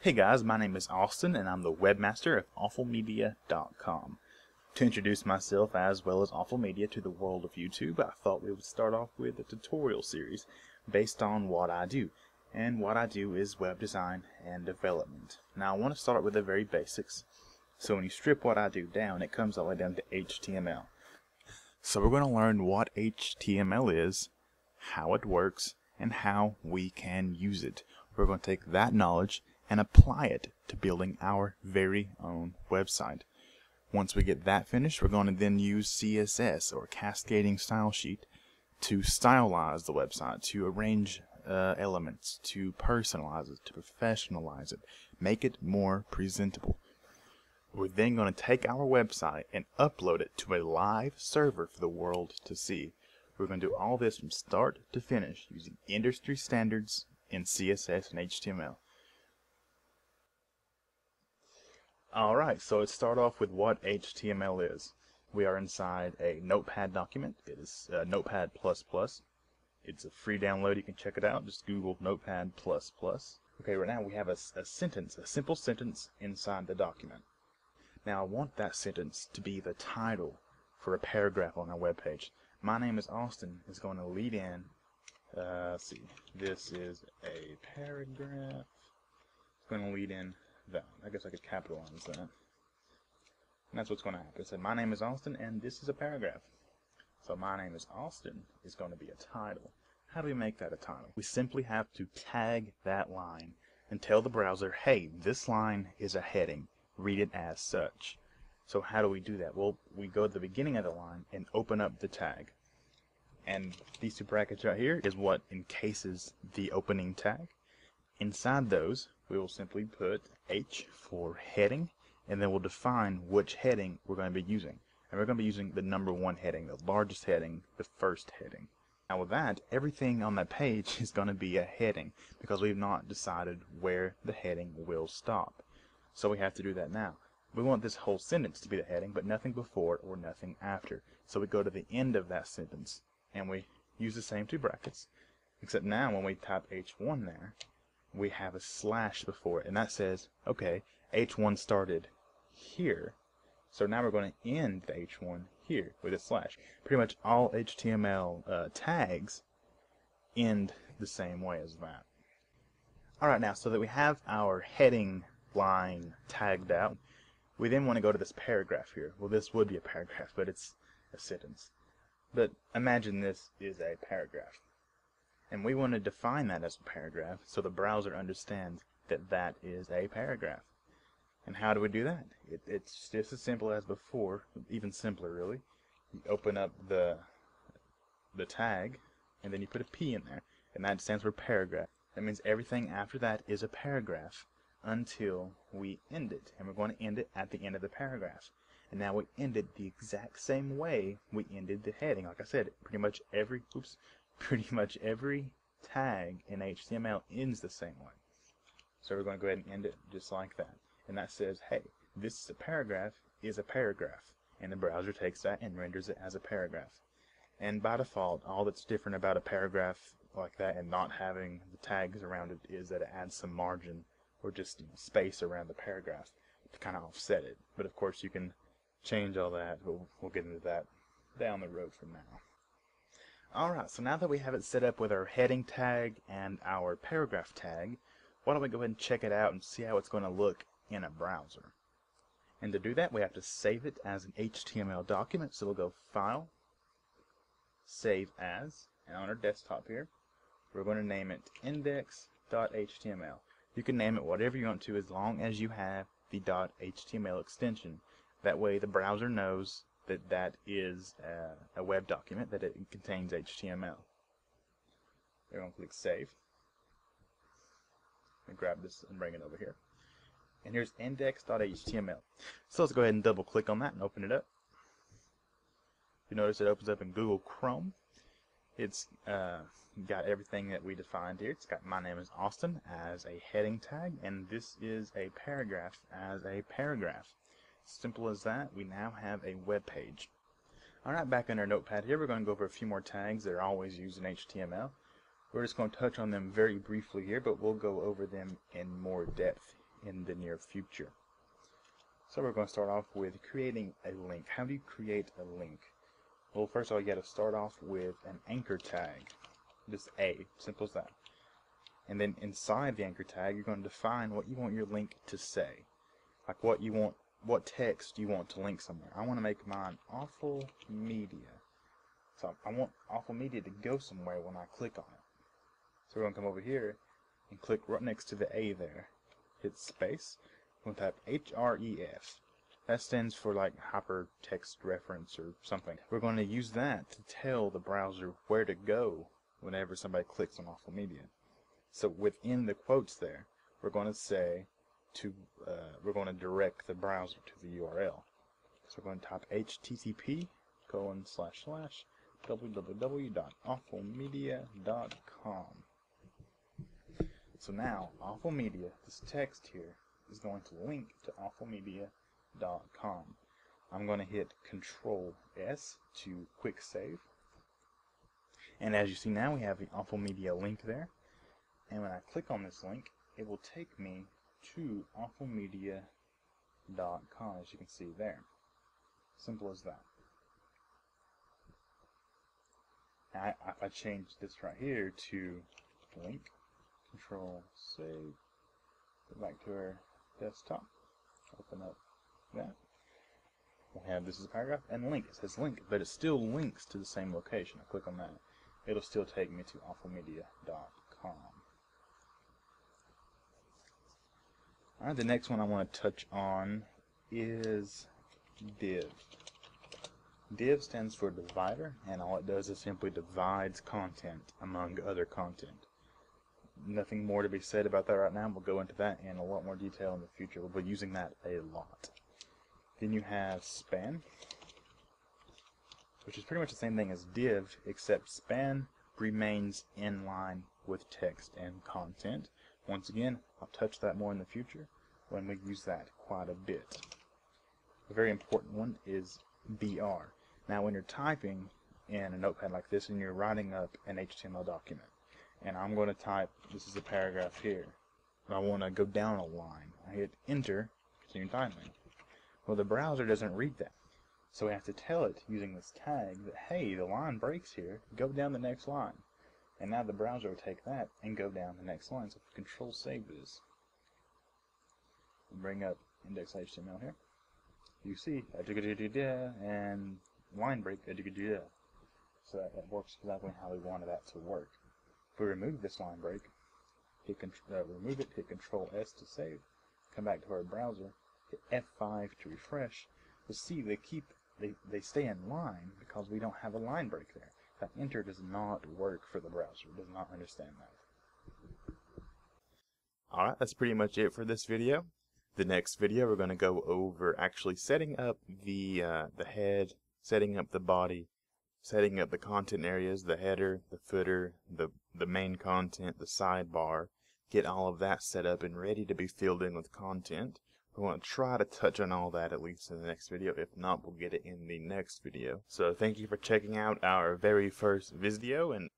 Hey guys, my name is Austin and I'm the webmaster of awfulmedia.com. To introduce myself as well as Awful Media to the world of YouTube, I thought we would start off with a tutorial series based on what I do. And what I do is web design and development. Now I want to start with the very basics. So when you strip what I do down, it comes all the way down to HTML. So we're going to learn what HTML is, how it works, and how we can use it. We're going to take that knowledge and apply it to building our very own website. Once we get that finished, we're going to then use CSS, or Cascading Style Sheet, to stylize the website, to arrange elements, to personalize it, to professionalize it, make it more presentable. We're then going to take our website and upload it to a live server for the world to see. We're going to do all this from start to finish using industry standards in CSS and HTML. Alright, so let's start off with what HTML is. We are inside a Notepad document. It is Notepad++. It's a free download. You can check it out. Just Google Notepad++. Okay, right now we have a sentence, a simple sentence inside the document. Now I want that sentence to be the title for a paragraph on our webpage. My name is Austin is going to lead in, this is a paragraph. It's going to lead in that. I guess I could capitalize that. And that's what's going to happen. So my name is Austin and this is a paragraph. So my name is Austin is going to be a title. How do we make that a title? We simply have to tag that line and tell the browser, hey, this line is a heading. Read it as such. So how do we do that? Well, we go to the beginning of the line and open up the tag. And these two brackets right here is what encases the opening tag. Inside those, we will simply put H for heading, and then we'll define which heading we're going to be using. And we're going to be using the #1 heading, the largest heading, the first heading. Now with that, everything on that page is going to be a heading, because we've not decided where the heading will stop. So we have to do that now. We want this whole sentence to be the heading, but nothing before or nothing after. So we go to the end of that sentence, and we use the same two brackets, except now when we type H1 there, we have a slash before it, and that says, okay, H1 started here, so now we're going to end the H1 here with a slash. Pretty much all HTML tags end the same way as that. Alright, now so that we have our heading line tagged out, we then want to go to this paragraph here. Well, this would be a paragraph, but it's a sentence. But imagine this is a paragraph. And we want to define that as a paragraph so the browser understands that that is a paragraph. And how do we do that? It's just as simple as before, even simpler really. You open up the tag and then you put a P in there, and that stands for paragraph. That means everything after that is a paragraph until we end it, and we're going to end it at the end of the paragraph. And now we end it the exact same way we ended the heading. Like I said, pretty much every tag in HTML ends the same way. So we're going to go ahead and end it just like that. And that says, hey, this is a paragraph. And the browser takes that and renders it as a paragraph. And by default, all that's different about a paragraph like that and not having the tags around it is that it adds some margin or just space around the paragraph to kind of offset it. But of course, you can change all that. We'll get into that down the road from now. Alright, so now that we have it set up with our heading tag and our paragraph tag, why don't we go ahead and check it out and see how it's going to look in a browser. And to do that, we have to save it as an HTML document, so we'll go File, Save As, and on our desktop here, we're going to name it index.html. You can name it whatever you want to as long as you have the .html extension. That way the browser knows that that is a web document, that it contains HTML. We're going to click Save. And grab this and bring it over here. And here's index.html. So let's go ahead and double click on that and open it up. You notice it opens up in Google Chrome. It's got everything that we defined here. It's got my name is Austin as a heading tag, and this is a paragraph as a paragraph. Simple as that. We now have a web page. Alright, back in our notepad here, we're going to go over a few more tags that are always used in HTML. We're just going to touch on them very briefly here, but we'll go over them in more depth in the near future. So we're going to start off with creating a link. How do you create a link? Well, first of all, you got to start off with an anchor tag. Just A, simple as that. And then inside the anchor tag, you're going to define what you want your link to say, like what you want, what text you want to link somewhere. I want to make mine awful media, so I want awful media to go somewhere when I click on it. So we're going to come over here and click right next to the A there. Hit space. We're going to type href. That stands for like hypertext reference or something. We're going to use that to tell the browser where to go whenever somebody clicks on awful media. So within the quotes there, we're going to say we're going to direct the browser to the URL. So we're going to type http://www.awfulmedia.com. So now awful media, this text here, is going to link to awfulmedia.com. I'm going to hit Control S to quick save. And as you see now, we have the awful media link there. And when I click on this link, it will take me to awfulmedia.com, as you can see there. Simple as that. Now, if I change this right here to link, Control Save, go back to our desktop, open up that. We'll have this as a paragraph and link. It says link, but it still links to the same location. I click on that, it'll still take me to awfulmedia.com. Alright, the next one I want to touch on is div. Div stands for divider, and all it does is simply divides content among other content. Nothing more to be said about that right now. We'll go into that in a lot more detail in the future. We'll be using that a lot. Then you have span, which is pretty much the same thing as div, except span remains in line with text and content. Once again, I'll touch that more in the future when we use that quite a bit. A very important one is BR. Now when you're typing in a notepad like this and you're writing up an HTML document, and I'm going to type, this is a paragraph here, and I want to go down a line, I hit enter, continue typing. Well, the browser doesn't read that. So we have to tell it using this tag that, hey, the line breaks here, go down the next line. And now the browser will take that and go down the next line. So if we Control Save this, bring up index.html here, you see and line break. So that works exactly how we wanted that to work. If we remove this line break, hit remove it, hit Control S to save, come back to our browser, hit F5 to refresh. You'll see they stay in line because we don't have a line break there. That enter does not work for the browser. It does not understand that. Alright, that's pretty much it for this video. The next video we're going to go over actually setting up the head, setting up the body, setting up the content areas, the header, the footer, the main content, the sidebar. Get all of that set up and ready to be filled in with content. We want to try to touch on all that at least in the next video. If not, we'll get it in the next video. So thank you for checking out our very first video, and